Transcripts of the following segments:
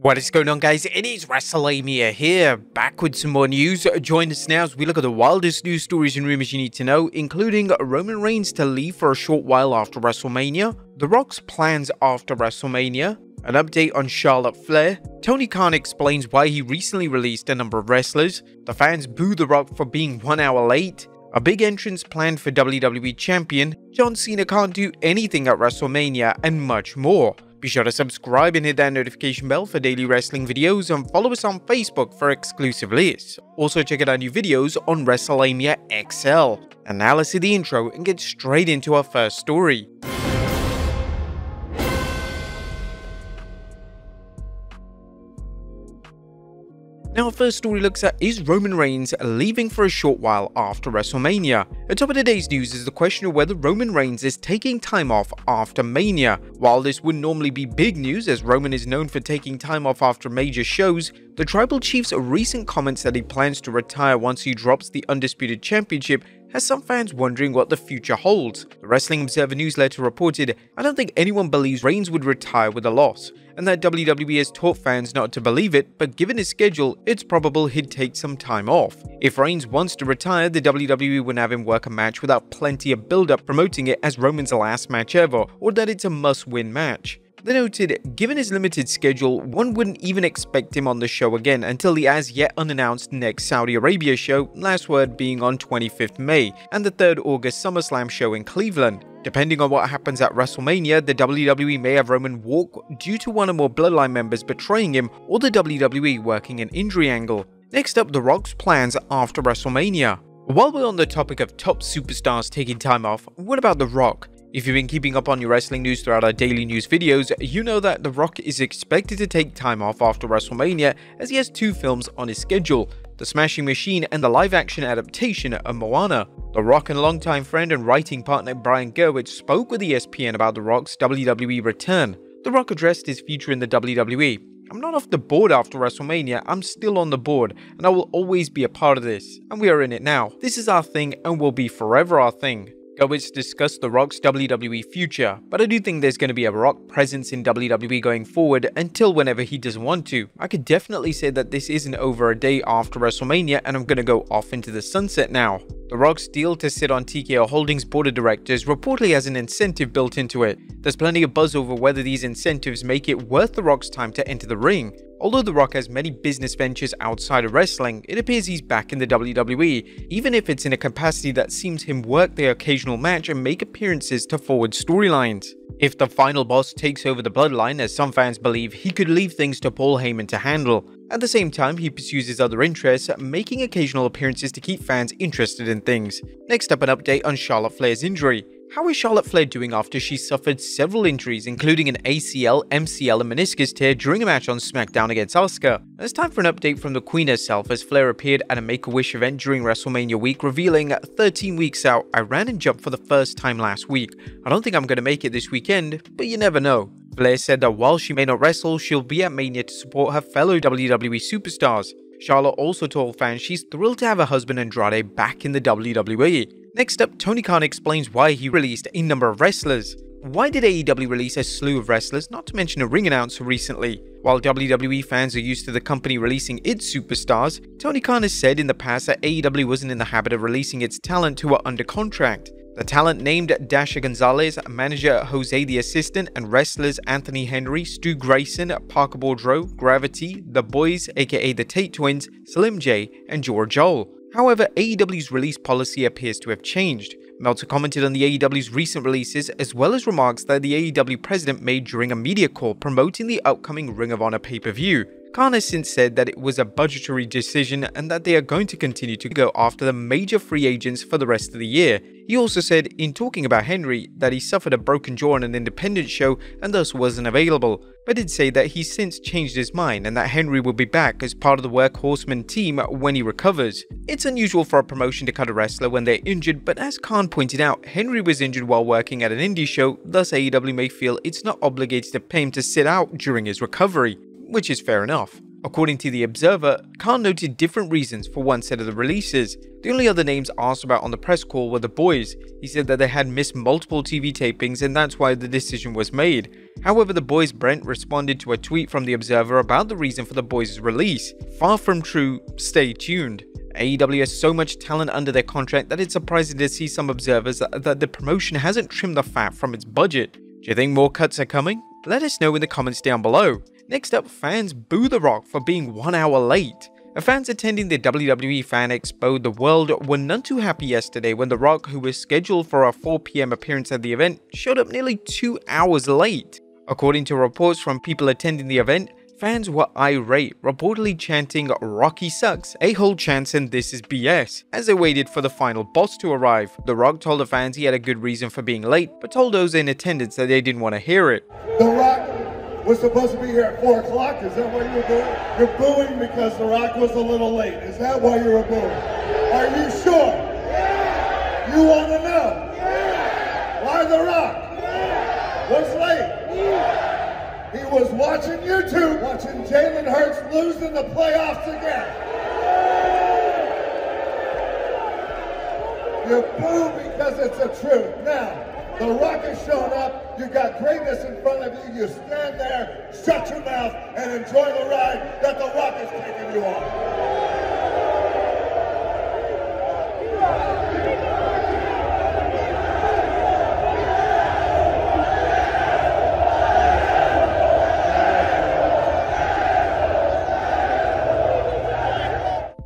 What is going on, guys? It is WrestleMania here, back with some more news. Join us now as we look at the wildest news stories and rumors you need to know, including Roman Reigns to leave for a short while after WrestleMania, The Rock's plans after WrestleMania, an update on Charlotte Flair, Tony Khan explains why he recently released a number of wrestlers, the fans boo The Rock for being 1 hour late, a big entrance planned for WWE Champion, John Cena can't do anything at WrestleMania, and much more. Be sure to subscribe and hit that notification bell for daily wrestling videos and follow us on Facebook for exclusive lists. Also check out our new videos on WrestleMania XL. And now let's see the intro and get straight into our first story. Now our first story looks at, is Roman Reigns leaving for a short while after WrestleMania? Atop of today's news is the question of whether Roman Reigns is taking time off after Mania. While this would normally be big news as Roman is known for taking time off after major shows, the Tribal Chief's recent comments that he plans to retire once he drops the Undisputed Championship has some fans wondering what the future holds. The Wrestling Observer Newsletter reported, "I don't think anyone believes Reigns would retire with a loss, and that WWE has taught fans not to believe it, but given his schedule, it's probable he'd take some time off. If Reigns wants to retire, the WWE wouldn't have him work a match without plenty of build-up promoting it as Roman's last match ever, or that it's a must-win match." They noted, given his limited schedule, one wouldn't even expect him on the show again until the as yet unannounced next Saudi Arabia show, last word being on 25th May, and the 3rd August SummerSlam show in Cleveland. Depending on what happens at WrestleMania, the WWE may have Roman walk due to one or more Bloodline members betraying him or the WWE working an injury angle. Next up, The Rock's plans after WrestleMania. While we're on the topic of top superstars taking time off, what about The Rock? If you've been keeping up on your wrestling news throughout our daily news videos, you know that The Rock is expected to take time off after WrestleMania as he has two films on his schedule, The Smashing Machine and the live-action adaptation of Moana. The Rock and longtime friend and writing partner Brian Gerwitz spoke with ESPN about The Rock's WWE return. The Rock addressed his future in the WWE. "I'm not off the board after WrestleMania, I'm still on the board, and I will always be a part of this, and we are in it now. This is our thing and will be forever our thing." Gerwitz discussed The Rock's WWE future, but I do think there's going to be a Rock presence in WWE going forward until whenever he doesn't want to. I could definitely say that this isn't over a day after WrestleMania and I'm going to go off into the sunset now. The Rock's deal to sit on TKO Holdings board of directors reportedly has an incentive built into it. There's plenty of buzz over whether these incentives make it worth The Rock's time to enter the ring. Although The Rock has many business ventures outside of wrestling, it appears he's back in the WWE, even if it's in a capacity that seems him work the occasional match and make appearances to forward storylines. If the final boss takes over the Bloodline, as some fans believe, he could leave things to Paul Heyman to handle. At the same time, he pursues his other interests, making occasional appearances to keep fans interested in things. Next up, an update on Charlotte Flair's injury. How is Charlotte Flair doing after she suffered several injuries, including an ACL, MCL and meniscus tear during a match on SmackDown against Asuka? And it's time for an update from the Queen herself, as Flair appeared at a Make-A-Wish event during WrestleMania week, revealing, "13 weeks out, I ran and jumped for the first time last week. I don't think I'm going to make it this weekend, but you never know." Flair said that while she may not wrestle, she'll be at Mania to support her fellow WWE superstars. Charlotte also told fans she's thrilled to have her husband Andrade back in the WWE. Next up, Tony Khan explains why he released a number of wrestlers. Why did AEW release a slew of wrestlers, not to mention a ring announcer recently? While WWE fans are used to the company releasing its superstars, Tony Khan has said in the past that AEW wasn't in the habit of releasing its talent who are under contract. The talent named Dasha Gonzalez, manager Jose the Assistant, and wrestlers Anthony Henry, Stu Grayson, Parker Boudreaux, Gravity, The Boys aka the Tate Twins, Slim J, and George Ole. However, AEW's release policy appears to have changed. Meltzer commented on the AEW's recent releases, as well as remarks that the AEW president made during a media call promoting the upcoming Ring of Honor pay-per-view. Khan has since said that it was a budgetary decision and that they are going to continue to go after the major free agents for the rest of the year. He also said, in talking about Henry, that he suffered a broken jaw on an independent show and thus wasn't available, but did say that he's since changed his mind and that Henry will be back as part of the Workhorseman team when he recovers. It's unusual for a promotion to cut a wrestler when they're injured, but as Khan pointed out, Henry was injured while working at an indie show, thus AEW may feel it's not obligated to pay him to sit out during his recovery, which is fair enough. According to The Observer, Khan noted different reasons for one set of the releases. The only other names asked about on the press call were The Boys. He said that they had missed multiple TV tapings and that's why the decision was made. However, The Boys' Brent responded to a tweet from The Observer about the reason for The Boys' release. Far from true, stay tuned. AEW has so much talent under their contract that it's surprising to see some observers that the promotion hasn't trimmed the fat from its budget. Do you think more cuts are coming? Let us know in the comments down below. Next up, fans boo The Rock for being 1 hour late. Fans attending the WWE Fan Expo The World were none too happy yesterday when The Rock, who was scheduled for a 4 PM appearance at the event, showed up nearly 2 hours late. According to reports from people attending the event, fans were irate, reportedly chanting "Rocky sucks, a-hole chance and this is BS" as they waited for the final boss to arrive. The Rock told the fans he had a good reason for being late, but told those in attendance that they didn't want to hear it. The Rock was supposed to be here at 4 o'clock, is that why you were doing? You're booing because The Rock was a little late, is that why you were booing? Are you sure? Yeah. You want to know? Yeah. Why The Rock? Yeah. What's late? Yeah. He was watching YouTube, watching Jalen Hurts losing the playoffs again. Yeah. You boo because it's the truth. Now, The Rock has shown up, you've got greatness in front of you, you stand there, shut your mouth, and enjoy the ride that The Rock is taking you on.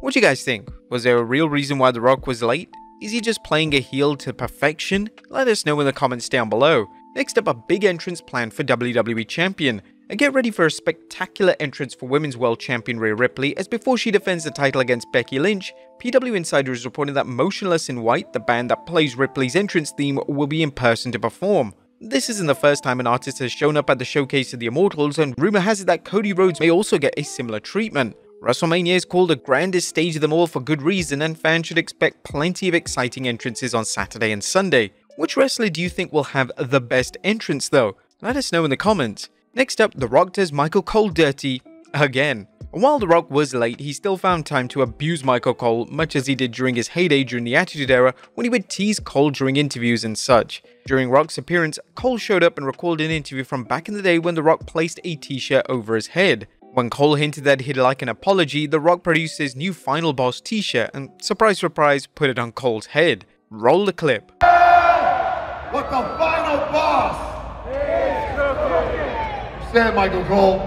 What do you guys think? Was there a real reason why The Rock was late? Is he just playing a heel to perfection? Let us know in the comments down below. Next up, a big entrance planned for WWE Champion. And get ready for a spectacular entrance for Women's World Champion Rhea Ripley, as before she defends the title against Becky Lynch, PW Insider is reporting that Motionless in White, the band that plays Ripley's entrance theme, will be in person to perform. This isn't the first time an artist has shown up at the Showcase of the Immortals, and rumor has it that Cody Rhodes may also get a similar treatment. WrestleMania is called the grandest stage of them all for good reason, and fans should expect plenty of exciting entrances on Saturday and Sunday. Which wrestler do you think will have the best entrance though? Let us know in the comments. Next up, The Rock does Michael Cole dirty again. And while The Rock was late, he still found time to abuse Michael Cole, much as he did during his heyday during the Attitude Era when he would tease Cole during interviews and such. During Rock's appearance, Cole showed up and recorded an interview from back in the day when The Rock placed a t-shirt over his head. When Cole hinted that he'd like an apology, The Rock produced his new Final Boss t-shirt and, surprise surprise, put it on Cole's head. Roll the clip. What the Final Boss is cooking. Stand, Michael Cole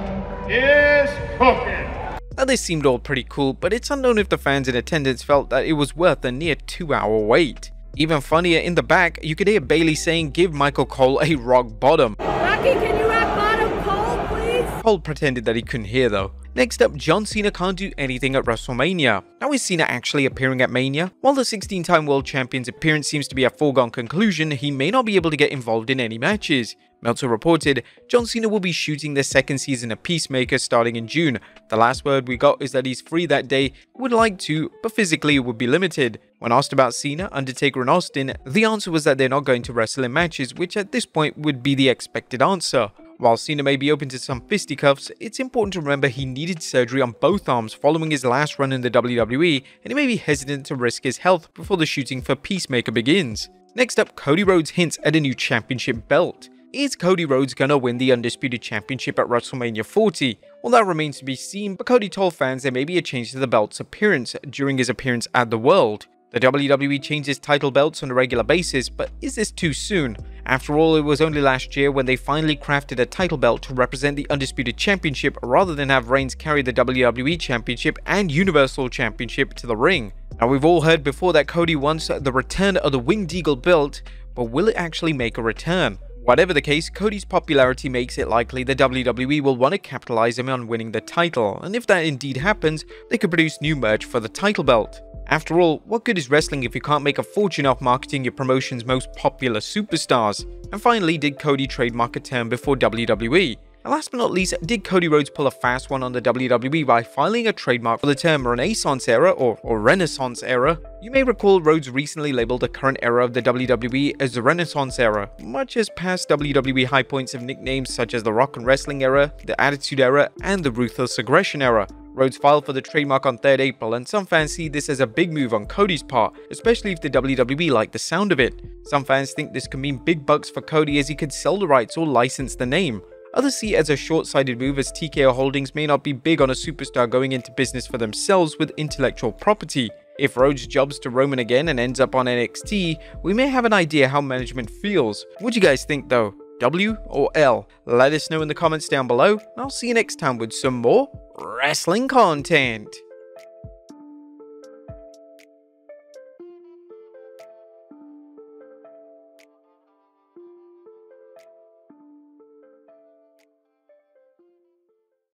is cooking. Now this seemed all pretty cool, but it's unknown if the fans in attendance felt that it was worth a near 2 hour wait. Even funnier, in the back, you could hear Bayley saying, "Give Michael Cole a rock bottom." Rocky, can you have bottom Cole, please? Cole pretended that he couldn't hear though. Next up, John Cena can't do anything at WrestleMania. Now is Cena actually appearing at Mania? While the 16-time world champion's appearance seems to be a foregone conclusion, he may not be able to get involved in any matches. Meltzer reported, John Cena will be shooting the second season of Peacemaker starting in June. The last word we got is that he's free that day, would like to, but physically it would be limited. When asked about Cena, Undertaker and Austin, the answer was that they're not going to wrestle in matches, which at this point would be the expected answer. While Cena may be open to some fisticuffs, it's important to remember he needed surgery on both arms following his last run in the WWE, and he may be hesitant to risk his health before the shooting for Peacemaker begins. Next up, Cody Rhodes hints at a new championship belt. Is Cody Rhodes gonna win the Undisputed Championship at WrestleMania 40? Well, that remains to be seen, but Cody told fans there may be a change to the belt's appearance during his appearance at The World. The WWE changes title belts on a regular basis, but is this too soon? After all, it was only last year when they finally crafted a title belt to represent the Undisputed Championship rather than have Reigns carry the WWE Championship and Universal Championship to the ring. Now, we've all heard before that Cody wants the return of the Winged Eagle belt, but will it actually make a return? Whatever the case, Cody's popularity makes it likely the WWE will want to capitalize him on winning the title, and if that indeed happens, they could produce new merch for the title belt. After all, what good is wrestling if you can't make a fortune off marketing your promotion's most popular superstars? And finally, did Cody trademark a term before WWE? And last but not least, did Cody Rhodes pull a fast one on the WWE by filing a trademark for the term Renaissance Era or Renaissance Era? You may recall Rhodes recently labeled the current era of the WWE as the Renaissance Era, much as past WWE high points have nicknames such as the Rock and Wrestling Era, the Attitude Era, and the Ruthless Aggression Era. Rhodes filed for the trademark on 3rd April, and some fans see this as a big move on Cody's part, especially if the WWE liked the sound of it. Some fans think this could mean big bucks for Cody as he could sell the rights or license the name. Others see it as a short-sighted move as TKO Holdings may not be big on a superstar going into business for themselves with intellectual property. If Rhodes jobs to Roman again and ends up on NXT, we may have an idea how management feels. What do you guys think though? W or L? Let us know in the comments down below, and I'll see you next time with some more wrestling content.